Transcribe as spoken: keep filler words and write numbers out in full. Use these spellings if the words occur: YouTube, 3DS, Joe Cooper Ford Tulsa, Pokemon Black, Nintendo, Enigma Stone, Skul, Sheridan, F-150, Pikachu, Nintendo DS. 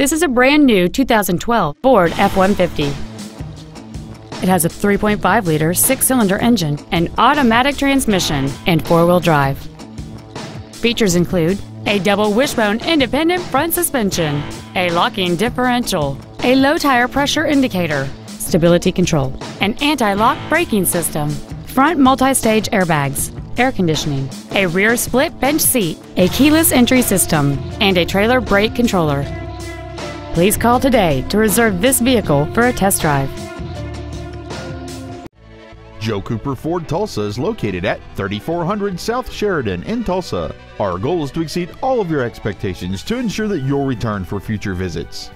This is a brand new two thousand twelve Ford F one fifty. It has a three point five liter six-cylinder engine, an automatic transmission, and four-wheel drive. Features include a double wishbone independent front suspension, a locking differential, a low tire pressure indicator, stability control, an anti-lock braking system, front multi-stage airbags, air conditioning, a rear split bench seat, a keyless entry system, and a trailer brake controller. Please call today to reserve this vehicle for a test drive. Joe Cooper Ford Tulsa is located at thirty-four hundred South Sheridan in Tulsa. Our goal is to exceed all of your expectations to ensure that you'll return for future visits.